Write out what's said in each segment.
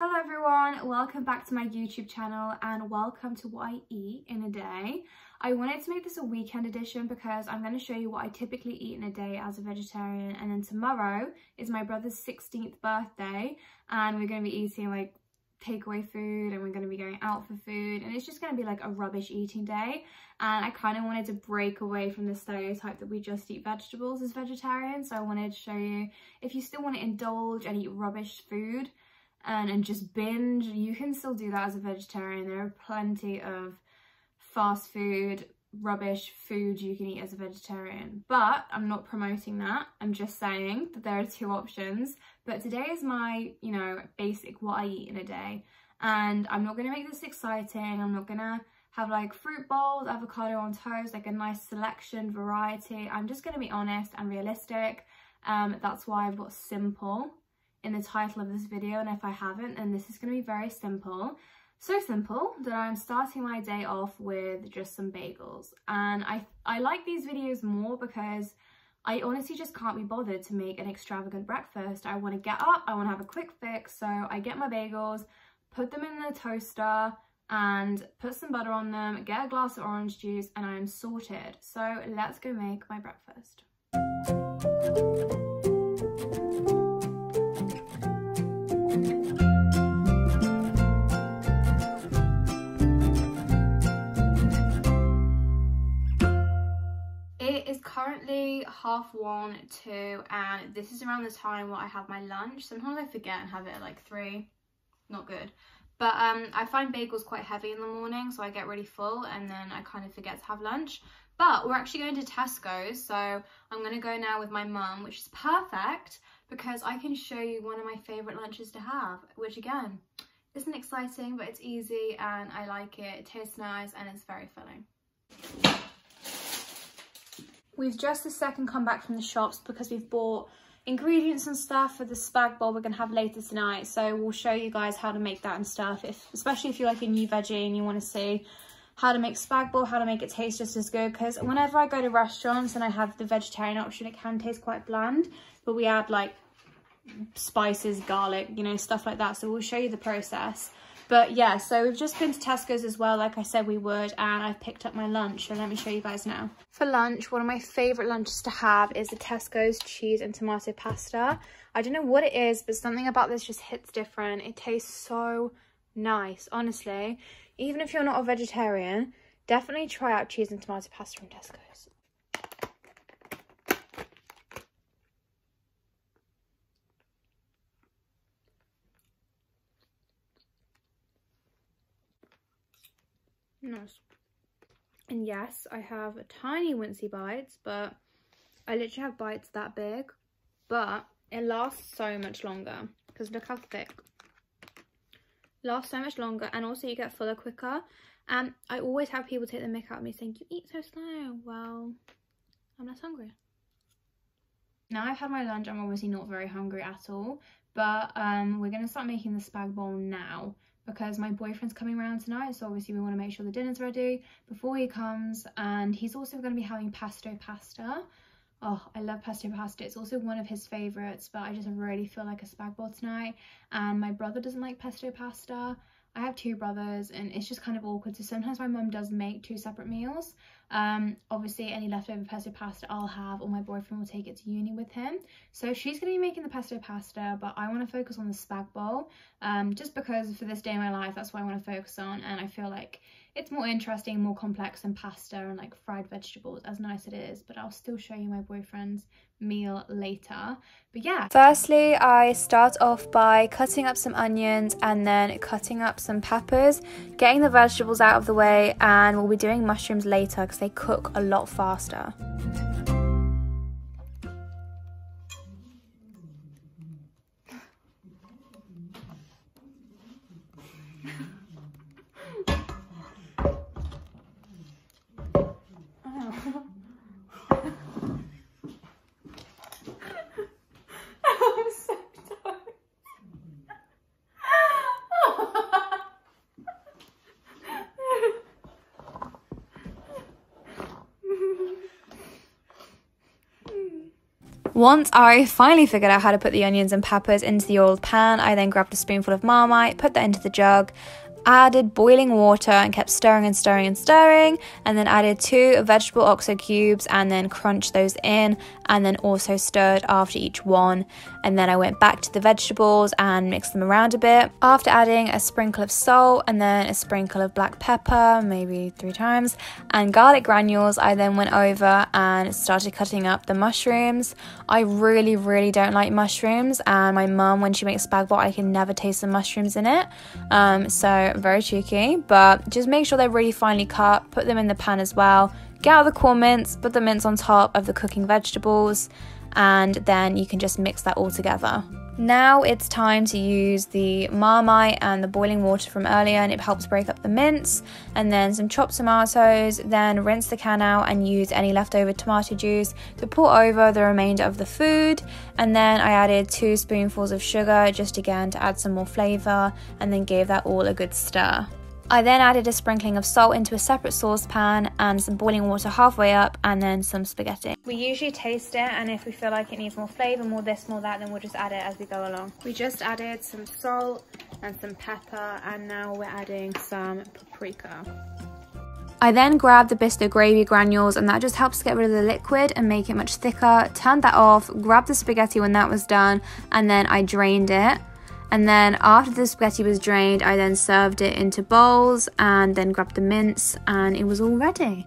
Hello everyone, welcome back to my YouTube channel and welcome to what I eat in a day. I wanted to make this a weekend edition because I'm going to show you what I typically eat in a day as a vegetarian, and then tomorrow is my brother's 16th birthday and we're going to be eating like takeaway food and we're going to be going out for food, and it's just going to be like a rubbish eating day. And I kind of wanted to break away from the stereotype that we just eat vegetables as vegetarians, so I wanted to show you if you still want to indulge and eat rubbish food and just binge, you can still do that as a vegetarian. There are plenty of fast food, rubbish food you can eat as a vegetarian, but I'm not promoting that. I'm just saying that there are two options. But today is my, you know, basic what I eat in a day, and I'm not going to make this exciting. I'm not going to have like fruit bowls, avocado on toast, like a nice selection variety. I'm just going to be honest and realistic. That's why I've got simple in the title of this video, and if I haven't, then this is going to be very simple. So simple that I'm starting my day off with just some bagels. And I like these videos more because I honestly just can't be bothered to make an extravagant breakfast. I want to get up, I want to have a quick fix, so I get my bagels, put them in the toaster and put some butter on them, get a glass of orange juice, and I am sorted. So let's go make my breakfast. Currently 1:30, 2:00, and this is around the time where I have my lunch. Sometimes I forget and have it at like 3. Not good. But I find bagels quite heavy in the morning, so I get really full and then I kind of forget to have lunch. But we're actually going to Tesco's, so I'm going to go now with my mum, which is perfect because I can show you one of my favourite lunches to have, which again isn't exciting, but it's easy and I like it. It tastes nice and it's very filling. We've just this second come back from the shops because we've bought ingredients and stuff for the spag bowl we're going to have later tonight. So we'll show you guys how to make that and stuff, especially if you're like a new veggie and you want to see how to make spag bowl, how to make it taste just as good. Because whenever I go to restaurants and I have the vegetarian option, it can taste quite bland, but we add like spices, garlic, you know, stuff like that. So we'll show you the process. But yeah, so we've just been to Tesco's as well, like I said we would, and I've picked up my lunch, so let me show you guys now. For lunch, one of my favourite lunches to have is the Tesco's cheese and tomato pasta. I don't know what it is, but something about this just hits different. It tastes so nice, honestly. Even if you're not a vegetarian, definitely try out cheese and tomato pasta from Tesco's. Nice. And yes, I have tiny wincy bites, but I literally have bites that big, but it lasts so much longer because look how thick. Lasts so much longer, and also you get fuller quicker. And I always have people take the mick out of me saying, "You eat so slow." Well, I'm less hungry. Now I've had my lunch, I'm obviously not very hungry at all, but we're gonna start making the spag bowl now because my boyfriend's coming around tonight, so obviously we want to make sure the dinner's ready before he comes. And he's also going to be having pesto pasta. Oh, I love pesto pasta. It's also one of his favourites, but I just really feel like a spag bowl tonight. And my brother doesn't like pesto pasta. I have two brothers and it's just kind of awkward, so sometimes my mum does make two separate meals. Obviously any leftover pesto pasta I'll have, or my boyfriend will take it to uni with him. So she's going to be making the pesto pasta, but I want to focus on the spag bowl, just because for this day in my life that's what I want to focus on, and I feel like it's more interesting, more complex than pasta and like fried vegetables, as nice it is. But I'll still show you my boyfriend's meal later. But yeah, firstly I start off by cutting up some onions and then cutting up some peppers, getting the vegetables out of the way, and we'll be doing mushrooms later because they cook a lot faster. Once I finally figured out how to put the onions and peppers into the oiled pan, I then grabbed a spoonful of Marmite, put that into the jug, added boiling water and kept stirring and stirring and stirring, and then added 2 vegetable OXO cubes and then crunched those in, and then also stirred after each one. And then I went back to the vegetables and mixed them around a bit, after adding a sprinkle of salt and then a sprinkle of black pepper, maybe 3 times, and garlic granules. I then went over and started cutting up the mushrooms. I really don't like mushrooms, and my mum, when she makes spag bol, I can never taste the mushrooms in it, so very cheeky. But just make sure they're really finely cut, put them in the pan as well, get out the corn mince, put the mince on top of the cooking vegetables, and then you can just mix that all together. Now it's time to use the Marmite and the boiling water from earlier, and it helps break up the mince, and then some chopped tomatoes, then rinse the can out and use any leftover tomato juice to pour over the remainder of the food. And then I added 2 spoonfuls of sugar, just again to add some more flavour, and then gave that all a good stir. I then added a sprinkling of salt into a separate saucepan and some boiling water halfway up, and then some spaghetti. We usually taste it, and if we feel like it needs more flavour, more this, more that, then we'll just add it as we go along. We just added some salt and some pepper, and now we're adding some paprika. I then grabbed the Bisto gravy granules, and that just helps get rid of the liquid and make it much thicker. Turned that off, grabbed the spaghetti when that was done, and then I drained it. And then after the spaghetti was drained, I then served it into bowls and then grabbed the mince, and it was all ready.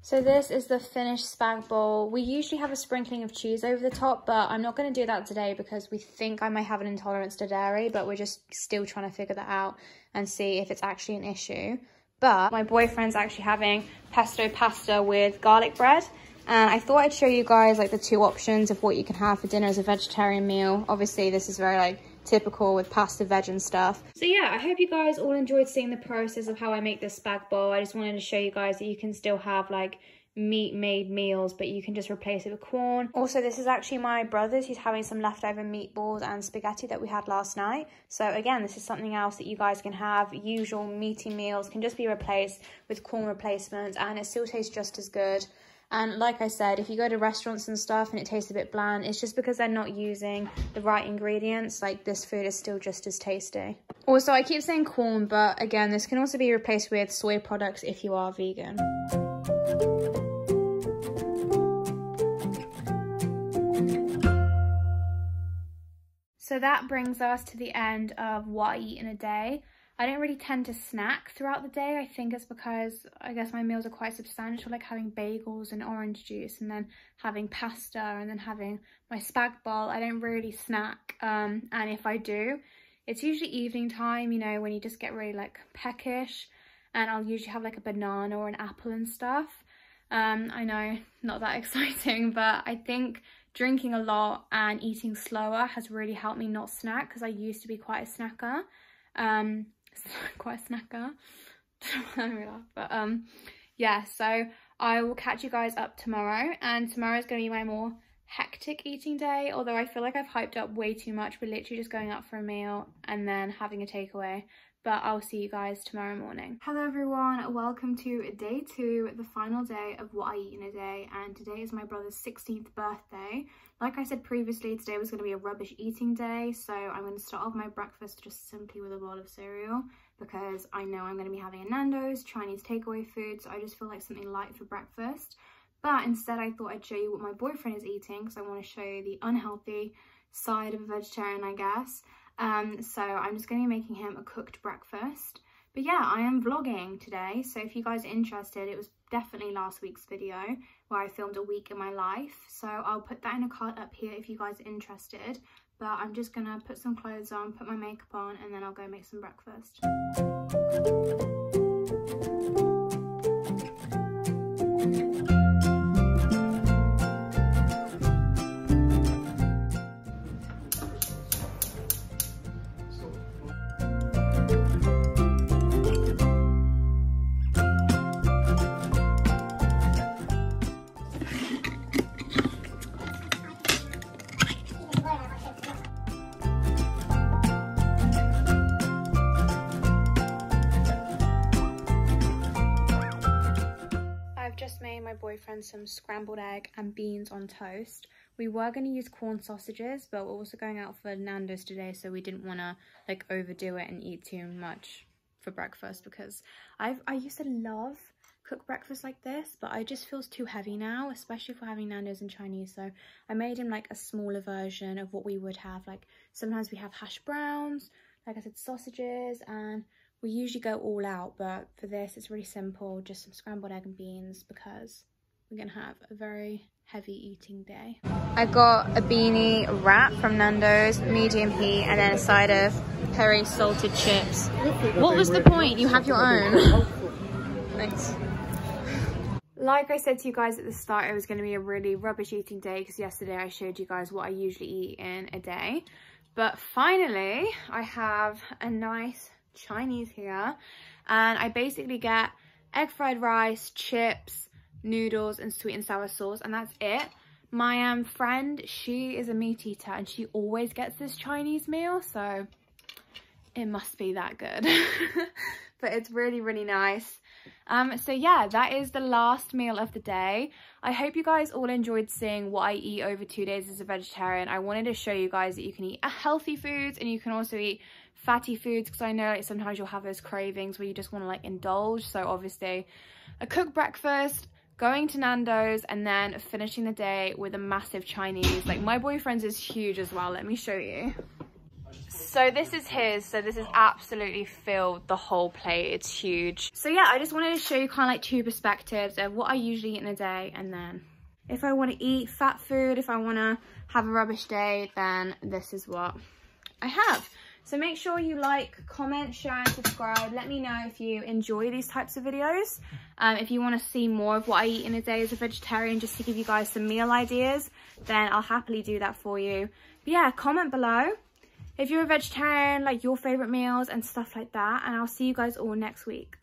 So this is the finished spag bol. We usually have a sprinkling of cheese over the top, but I'm not going to do that today because we think I might have an intolerance to dairy, but we're just still trying to figure that out and see if it's actually an issue. But my boyfriend's actually having pesto pasta with garlic bread, and I thought I'd show you guys like the 2 options of what you can have for dinner as a vegetarian meal. Obviously this is very like typical with pasta veg and stuff. So yeah, I hope you guys all enjoyed seeing the process of how I make this spag bol. I just wanted to show you guys that you can still have like meat made meals, but you can just replace it with corn. Also, this is actually my brother's. He's having some leftover meatballs and spaghetti that we had last night. So again, this is something else that you guys can have. Usual meaty meals can just be replaced with corn replacements, and it still tastes just as good. And like I said, if you go to restaurants and stuff and it tastes a bit bland, it's just because they're not using the right ingredients. Like, this food is still just as tasty. Also, I keep saying corn, but again, this can also be replaced with soy products if you are vegan. So that brings us to the end of what I eat in a day. I don't really tend to snack throughout the day. I think it's because I guess my meals are quite substantial, like having bagels and orange juice, and then having pasta, and then having my spag bol. I don't really snack, and if I do, it's usually evening time, you know, when you just get really like peckish, and I'll usually have like a banana or an apple and stuff. I know, not that exciting, but I think drinking a lot and eating slower has really helped me not snack, because I used to be quite a snacker. But yeah, so I will catch you guys up tomorrow, and tomorrow is going to be my more hectic eating day, although I feel like I've hyped up way too much. We're literally just going out for a meal and then having a takeaway, but I'll see you guys tomorrow morning. Hello everyone, welcome to day 2, the final day of what I eat in a day, and today is my brother's 16th birthday. Like I said previously, today was going to be a rubbish eating day, so I'm going to start off my breakfast just simply with a bowl of cereal, because I know I'm going to be having a Nando's Chinese takeaway food, so I just feel like something light for breakfast. But instead I thought I'd show you what my boyfriend is eating, because I want to show you the unhealthy side of a vegetarian, I guess. So I'm just going to be making him a cooked breakfast. But yeah, I am vlogging today, so if you guys are interested, it was definitely last week's video where I filmed a week in my life. So I'll put that in a card up here if you guys are interested. But I'm just going to put some clothes on, put my makeup on, and then I'll go make some breakfast. and some scrambled egg and beans on toast. We were going to use corn sausages, but we're also going out for Nando's today, so we didn't want to like overdo it and eat too much for breakfast, because I used to love cook breakfast like this, but it just feels too heavy now, especially for having Nando's and Chinese. So I made him like a smaller version of what we would have. Like sometimes we have hash browns, like I said, sausages, and we usually go all out, but for this it's really simple, just some scrambled egg and beans, because we're gonna have a very heavy eating day. I got a beanie wrap from Nando's, medium heat, and then a side of peri salted chips. What was the point? You have your own. Thanks. Like I said to you guys at the start, it was going to be a really rubbish eating day, because yesterday I showed you guys what I usually eat in a day. But finally, I have a nice Chinese here, and I basically get egg fried rice, chips, noodles, and sweet and sour sauce, and that's it. My friend, she is a meat eater, and she always gets this Chinese meal, so it must be that good. But it's really, really nice. So yeah, that is the last meal of the day. I hope you guys all enjoyed seeing what I eat over 2 days as a vegetarian. I wanted to show you guys that you can eat healthy foods and you can also eat fatty foods, because I know like sometimes you'll have those cravings where you just want to like indulge. So obviously a cooked breakfast, going to Nando's, and then finishing the day with a massive Chinese. Like my boyfriend's is huge as well, let me show you. So this is his, so this is absolutely filled the whole plate, it's huge. So yeah, I just wanted to show you kind of like two perspectives of what I usually eat in a day, and then if I want to eat fat food, if I want to have a rubbish day, then this is what I have. So make sure you like, comment, share and subscribe. Let me know if you enjoy these types of videos. If you want to see more of what I eat in a day as a vegetarian, just to give you guys some meal ideas, then I'll happily do that for you. But yeah, comment below if you're a vegetarian, like your favorite meals and stuff like that. And I'll see you guys all next week.